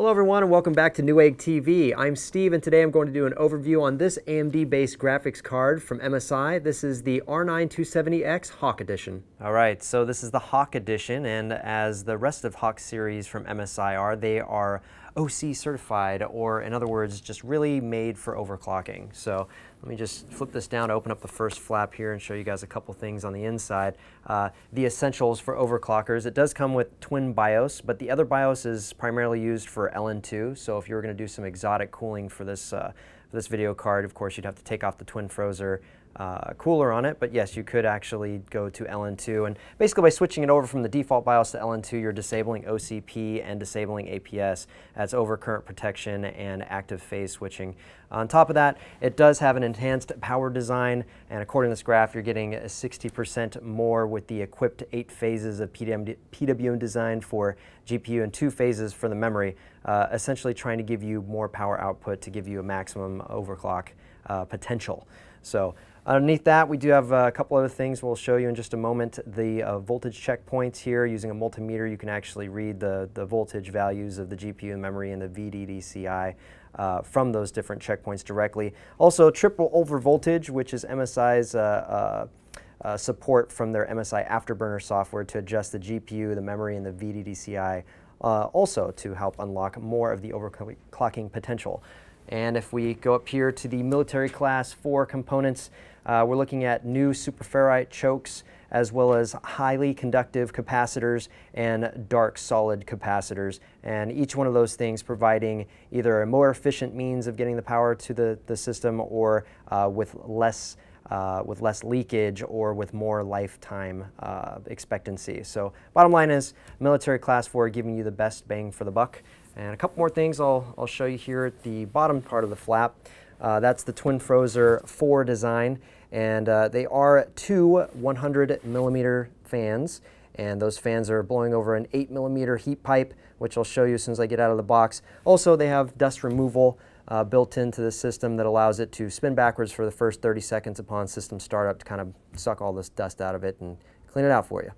Hello everyone and welcome back to NeweggTV. I'm Steve and today I'm going to do an overview on this AMD-based graphics card from MSI. This is the R9 270X Hawk Edition. Alright, so this is the Hawk Edition, and as the rest of Hawk series from MSI are, they are OC certified, or in other words, just really made for overclocking. So let me just flip this down to open up the first flap here and show you guys a couple things on the inside. The essentials for overclockers. It does come with Twin BIOS, but the other BIOS is primarily used for LN2. So if you were going to do some exotic cooling for this video card, of course, you'd have to take off the Twin Frozr cooler on it, but yes, you could actually go to LN2, and basically by switching it over from the default BIOS to LN2, you're disabling OCP and disabling APS. That's overcurrent protection and active phase switching. On top of that, it does have an enhanced power design, and according to this graph, you're getting 60% more with the equipped 8 phases of PWM design for GPU and 2 phases for the memory, essentially trying to give you more power output to give you a maximum overclock potential. So underneath that, we do have a couple other things we'll show you in just a moment. The voltage checkpoints here, using a multimeter, you can actually read the voltage values of the GPU memory and the VDDCI from those different checkpoints directly. Also, triple over voltage, which is MSI's support from their MSI Afterburner software to adjust the GPU, the memory, and the VDDCI, also to help unlock more of the overclocking potential. And if we go up here to the military class 4 components, we're looking at new superferrite chokes, as well as highly conductive capacitors and dark solid capacitors. And each one of those things providing either a more efficient means of getting the power to the system, or with less leakage, or with more lifetime expectancy. So bottom line is military class 4 giving you the best bang for the buck. And a couple more things I'll show you here at the bottom part of the flap. That's the Twin Frozr IV design, and they are 2 100mm fans, and those fans are blowing over an 8mm heat pipe, which I'll show you as soon as I get out of the box. Also, they have dust removal built into the system that allows it to spin backwards for the first 30 seconds upon system startup to kind of suck all this dust out of it and clean it out for you.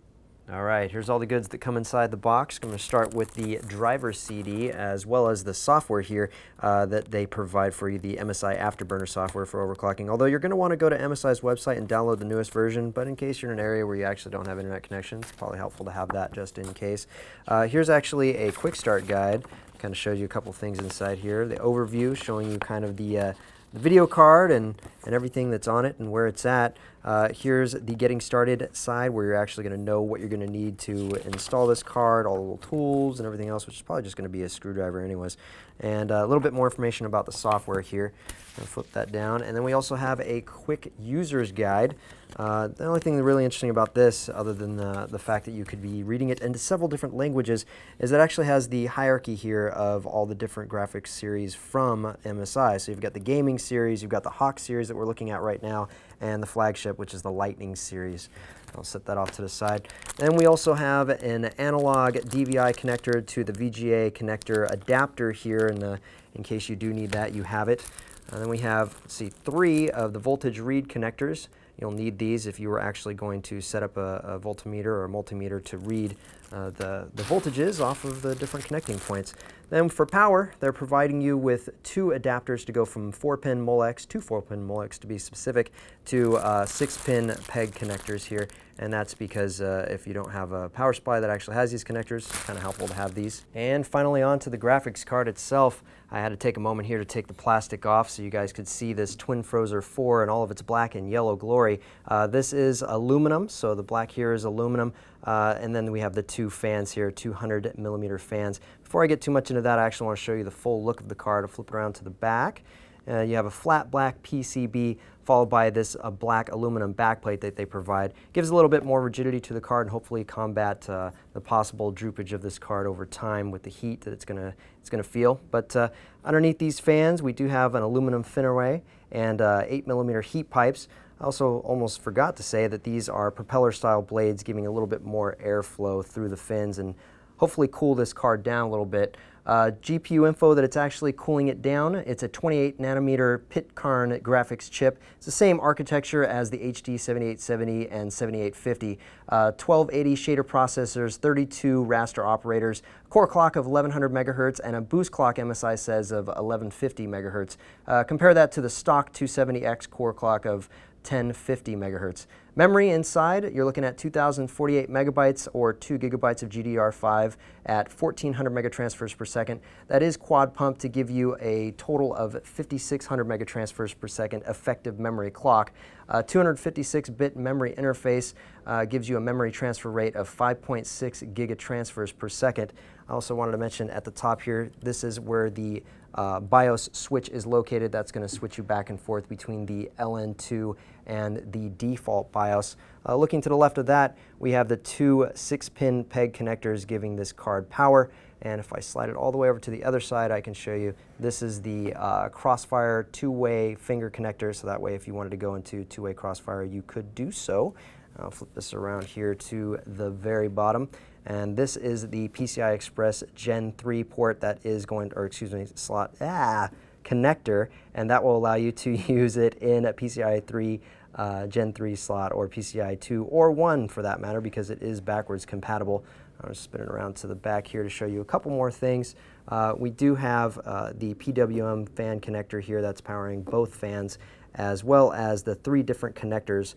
All right, here's all the goods that come inside the box. I'm going to start with the driver CD, as well as the software here that they provide for you, the MSI Afterburner software for overclocking. Although you're going to want to go to MSI's website and download the newest version, but in case you're in an area where you actually don't have internet connection, it's probably helpful to have that just in case. Here's actually a quick start guide. Kind of shows you a couple things inside here. The overview, showing you kind of the video card and everything that's on it and where it's at. Here's the getting started side, where you're actually going to know what you're going to need to install this card, all the little tools and everything else, which is probably just going to be a screwdriver anyways. And a little bit more information about the software here. I'll flip that down. And then we also have a quick user's guide. The only thing really interesting about this, other than the fact that you could be reading it into several different languages, is that it actually has the hierarchy here of all the different graphics series from MSI. So you've got the gaming series, you've got the Hawk series that we're looking at right now, and the flagship, which is the Lightning series. I'll set that off to the side. Then we also have an analog DVI connector to the VGA connector adapter here, in case you do need that, you have it. And then we have, let's see, 3 of the voltage read connectors. You'll need these if you were actually going to set up a voltmeter or a multimeter to read the voltages off of the different connecting points. Then for power, they're providing you with 2 adapters to go from 4-pin Molex, 2 4-pin Molex to be specific, to 6-pin PEG connectors here. And that's because if you don't have a power supply that actually has these connectors, it's kind of helpful to have these. And finally, onto the graphics card itself. I had to take a moment here to take the plastic off so you guys could see this Twin Frozr IV and all of its black and yellow glory. This is aluminum, so the black here is aluminum. And then we have the 2 fans here, 200mm fans. Before I get too much into that, I actually want to show you the full look of the card. I'll flip around to the back. You have a flat black PCB followed by this black aluminum backplate that they provide. Gives a little bit more rigidity to the card, and hopefully combat the possible droopage of this card over time with the heat that it's gonna feel. But underneath these fans, we do have an aluminum finaway and 8mm heat pipes. I also almost forgot to say that these are propeller-style blades, giving a little bit more airflow through the fins and hopefully cool this card down a little bit. GPU info that it's actually cooling it down. It's a 28 nanometer Pitcairn graphics chip. It's the same architecture as the HD 7870 and 7850. 1280 shader processors, 32 raster operators, core clock of 1100 megahertz, and a boost clock, MSI says, of 1150 megahertz. Compare that to the stock 270X core clock of 1050 megahertz. Memory inside, you're looking at 2048 megabytes or 2 gigabytes of GDDR5 at 1400 megatransfers per second. That is quad pump to give you a total of 5600 megatransfers per second effective memory clock. 256-bit memory interface gives you a memory transfer rate of 5.6 gigatransfers per second. I also wanted to mention at the top here, this is where the BIOS switch is located. That's going to switch you back and forth between the LN2 and the default BIOS. Looking to the left of that, we have the two 6-pin PEG connectors giving this card power. And if I slide it all the way over to the other side, I can show you this is the Crossfire two-way finger connector. So that way, if you wanted to go into two-way Crossfire, you could do so. I'll flip this around here to the very bottom. And this is the PCI Express Gen 3 port that is going to, or excuse me, slot connector, and that will allow you to use it in a PCI 3 Gen 3 slot or PCI 2 or 1 for that matter, because it is backwards compatible. I'm just spinning around to the back here to show you a couple more things. We do have the PWM fan connector here that's powering both fans, as well as the three different connectors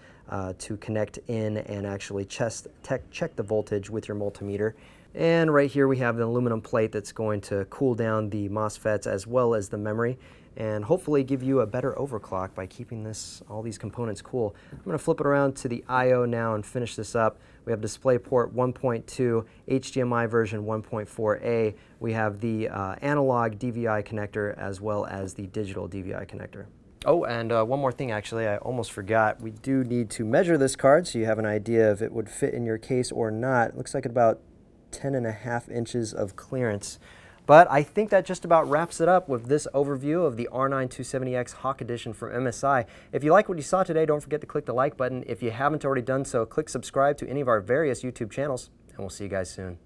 to connect in and actually check the voltage with your multimeter. And right here we have the aluminum plate that's going to cool down the MOSFETs as well as the memory, and hopefully give you a better overclock by keeping this, all these components cool. I'm going to flip it around to the I/O now and finish this up. We have DisplayPort 1.2, HDMI version 1.4a. We have the analog DVI connector as well as the digital DVI connector. Oh, and one more thing actually, I almost forgot. We do need to measure this card so you have an idea if it would fit in your case or not. It looks like about 10.5 inches of clearance. But I think that just about wraps it up with this overview of the R9 270X Hawk Edition from MSI. If you like what you saw today, don't forget to click the like button. If you haven't already done so, click subscribe to any of our various YouTube channels, and we'll see you guys soon.